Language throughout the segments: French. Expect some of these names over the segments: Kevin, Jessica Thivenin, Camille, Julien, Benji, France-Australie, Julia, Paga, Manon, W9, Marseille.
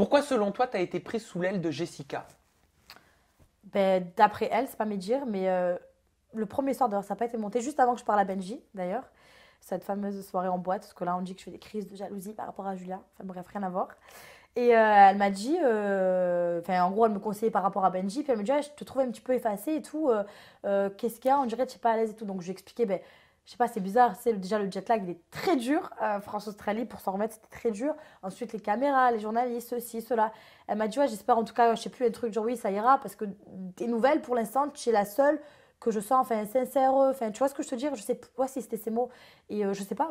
Pourquoi, selon toi, tu as été prise sous l'aile de Jessica? Ben, d'après elle, c'est pas mes dires, mais le premier soir, d'ailleurs, ça n'a pas été monté, juste avant que je parle à Benji, d'ailleurs, cette fameuse soirée en boîte, parce que là, on dit que je fais des crises de jalousie par rapport à Julia, enfin bref, rien à voir. Et elle m'a dit, en gros, elle me conseillait par rapport à Benji, puis elle me dit, ah, je te trouve un petit peu effacée et tout, qu'est-ce qu'il y a, on dirait que je n'étais pas à l'aise et tout. Donc, je lui ai expliqué, ben, je sais pas, c'est bizarre, c'est déjà le jet lag, il est très dur. France-Australie, pour s'en remettre, c'était très dur. Ensuite, les caméras, les journalistes, ceci, cela. Elle m'a dit, ouais, j'espère en tout cas, je sais plus, un truc genre, oui, ça ira, parce que des nouvelles, pour l'instant, tu es la seule que je sens, enfin, sincère, enfin, tu vois ce que je te dis, je sais pas si c'était ces mots. Et je sais pas,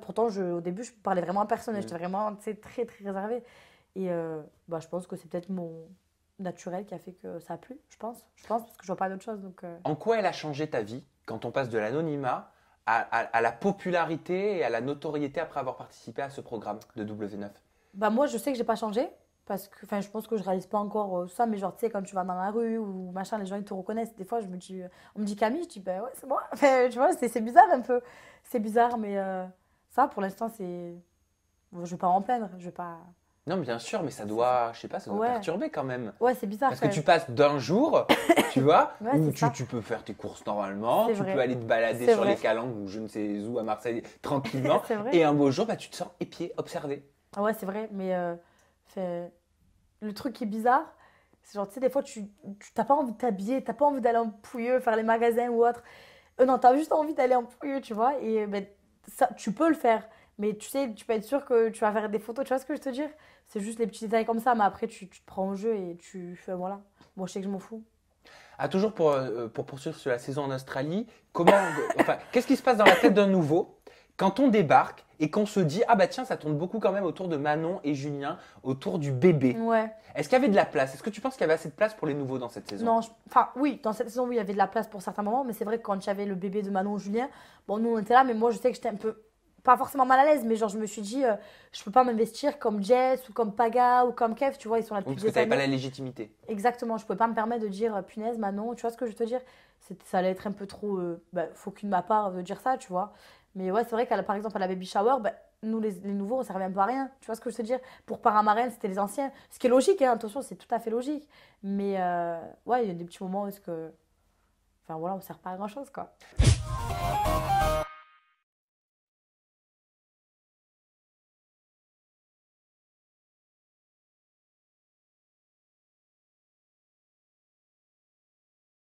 pourtant, au début, je parlais vraiment à personne, j'étais vraiment, tu sais, très, très réservée. Et je pense que c'est peut-être mon naturel qui a fait que ça a plu, je pense, parce que je vois pas d'autre chose. Donc, En quoi elle a changé ta vie quand on passe de l'anonymat à la popularité et à la notoriété après avoir participé à ce programme de W9? Bah moi, je sais que je n'ai pas changé, parce que je pense que je ne réalise pas encore ça, mais genre, tu sais, quand tu vas dans la rue ou machin, les gens, ils te reconnaissent. Des fois, on me dit Camille, je dis, ben ouais, c'est moi. Enfin, tu vois, c'est bizarre un peu. C'est bizarre, mais ça, pour l'instant, c'est… Bon, je ne vais pas m'en plaindre, je vais pas… Non, bien sûr, mais ça doit, je sais pas, ça doit perturber quand même. Ouais, c'est bizarre. Parce que tu passes d'un jour, tu vois, où tu peux faire tes courses normalement, tu peux aller te balader sur les calanques ou je ne sais où à Marseille tranquillement. Et un beau jour, bah, tu te sens épié, observé. Ah ouais, c'est vrai, mais le truc qui est bizarre, c'est genre, tu sais, des fois, tu n'as pas envie de t'habiller, tu n'as pas envie d'aller en pouilleux, faire les magasins ou autre. Non, tu as juste envie d'aller en pouilleux, tu vois, et ça, tu peux le faire. Mais tu sais, tu peux être sûr que tu vas faire des photos, tu vois ce que je veux te dire? C'est juste les petits détails comme ça, mais après tu te prends au jeu et tu fais voilà. Moi, je sais que je m'en fous. Ah, toujours pour poursuivre sur la saison en Australie, qu'est-ce qui se passe dans la tête d'un nouveau quand on débarque et qu'on se dit, ah bah tiens, ça tourne beaucoup quand même autour de Manon et Julien, autour du bébé. Ouais. Est-ce qu'il y avait de la place? Est-ce que tu penses qu'il y avait assez de place pour les nouveaux dans cette saison? Non, oui, dans cette saison, oui, il y avait de la place pour certains moments, mais c'est vrai que quand il y avait le bébé de Manon et Julien, bon, nous on était là, mais moi je sais que j'étais un peu… pas forcément mal à l'aise, mais genre je me suis dit, je peux pas m'investir comme Jess ou comme Paga ou comme Kev, tu vois, ils sont là depuis des années. Parce que t'avais pas la légitimité. Exactement, je pouvais pas me permettre de dire, punaise Manon, tu vois ce que je veux te dire? Ça allait être un peu trop, faux-cul de ma part de dire ça, tu vois. Mais ouais, c'est vrai qu'à par exemple à la baby shower, nous les nouveaux, on servait un peu à rien, tu vois ce que je veux te dire? Pour paramarraine, c'était les anciens, ce qui est logique, hein, attention, c'est tout à fait logique. Mais ouais, il y a des petits moments où on sert pas à grand-chose, quoi.